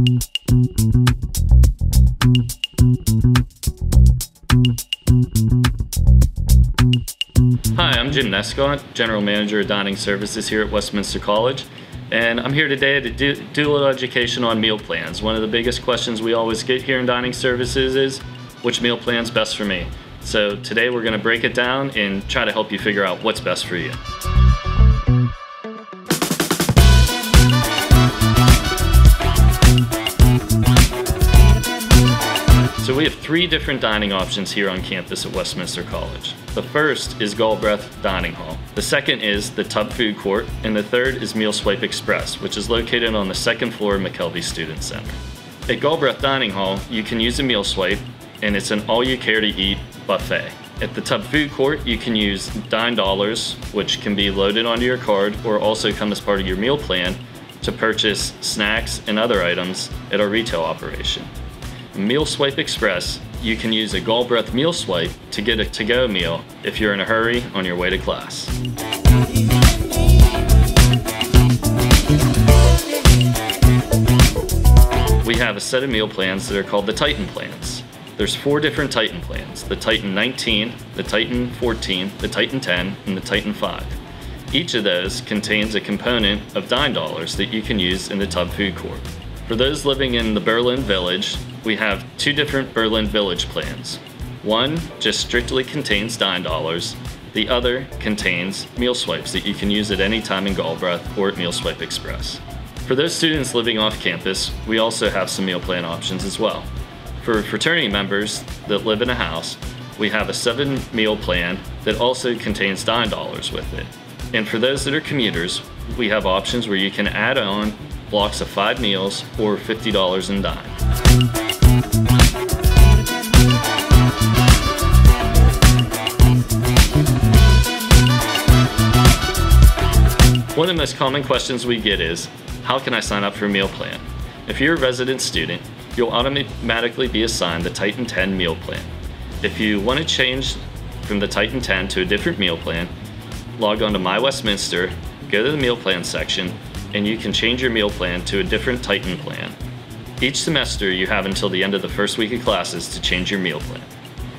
Hi, I'm Jim Nescott, General Manager of Dining Services here at Westminster College, and I'm here today to do a little education on meal plans. One of the biggest questions we always get here in Dining Services is, which meal plan's best for me? So today we're going to break it down and try to help you figure out what's best for you. So we have three different dining options here on campus at Westminster College. The first is Galbreath Dining Hall. The second is the Tub Food Court, and the third is Meal Swipe Express, which is located on the second floor of McKelvey Student Center. At Galbreath Dining Hall, you can use a meal swipe, and it's an all-you-care-to-eat buffet. At the Tub Food Court, you can use Dine Dollars, which can be loaded onto your card or also come as part of your meal plan to purchase snacks and other items at our retail operation. Meal Swipe Express, you can use a Galbreath meal swipe to get a to-go meal if you're in a hurry on your way to class. We have a set of meal plans that are called the Titan plans. There's four different Titan plans: the Titan 19, the Titan 14, the Titan 10, and the Titan 5. Each of those contains a component of Dine Dollars that you can use in the Tub Food Court. For those living in the Berlin Village, we have two different Berlin Village plans. One just strictly contains Dine Dollars. The other contains meal swipes that you can use at any time in Galbreath or at Meal Swipe Express. For those students living off campus, we also have some meal plan options as well. For fraternity members that live in a house, we have a 7-meal plan that also contains Dine Dollars with it. And for those that are commuters, we have options where you can add on blocks of 5 meals or $50 in Dine. One of the most common questions we get is, how can I sign up for a meal plan? If you're a resident student, you'll automatically be assigned the Titan 10 meal plan. If you want to change from the Titan 10 to a different meal plan, log on to My Westminster, go to the meal plan section, and you can change your meal plan to a different Titan plan. Each semester, you have until the end of the first week of classes to change your meal plan.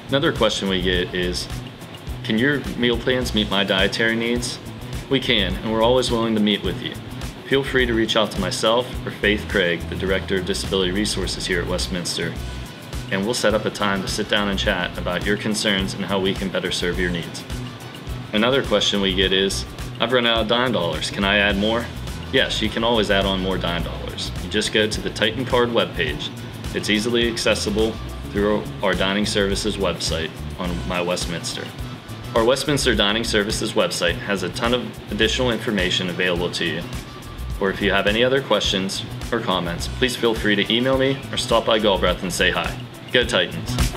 Another question we get is, can your meal plans meet my dietary needs? We can, and we're always willing to meet with you. Feel free to reach out to myself or Faith Craig, the Director of Disability Resources here at Westminster, and we'll set up a time to sit down and chat about your concerns and how we can better serve your needs. Another question we get is, I've run out of Dine Dollars, can I add more? Yes, you can always add on more Dine Dollars. You just go to the Titan Card webpage. It's easily accessible through our Dining Services website on My Westminster. Our Westminster Dining Services website has a ton of additional information available to you. Or if you have any other questions or comments, please feel free to email me or stop by Galbreath and say hi. Go Titans!